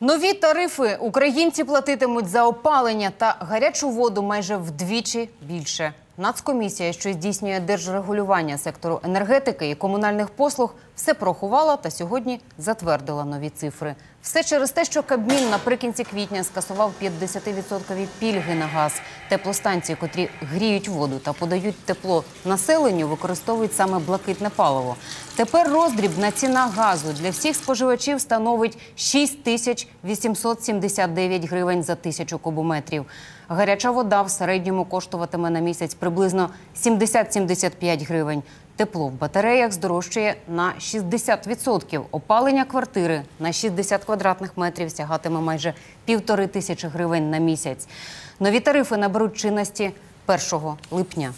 Нові тарифи. Українці платитимуть за опалення та гарячу воду майже вдвічі більше. Нацкомісія, що здійснює держрегулювання сектору енергетики і комунальних послуг, все порахувала та сьогодні затвердила нові цифри. Все через те, що Кабмін наприкінці квітня скасував 50-відсоткові пільги на газ. Теплостанції, котрі гріють воду та подають тепло населенню, використовують саме блакитне паливо. Тепер роздрібна ціна газу для всіх споживачів становить 6879 гривень за 1000 кубометрів. Гаряча вода в середньому коштуватиме на місяць приблизно 70-75 гривень. Тепло в батареях здорожчає на 60%. Опалення квартири на 60 квадратних метрів сягатиме майже 1500 гривень на місяць. Нові тарифи наберуть чинності 1 липня.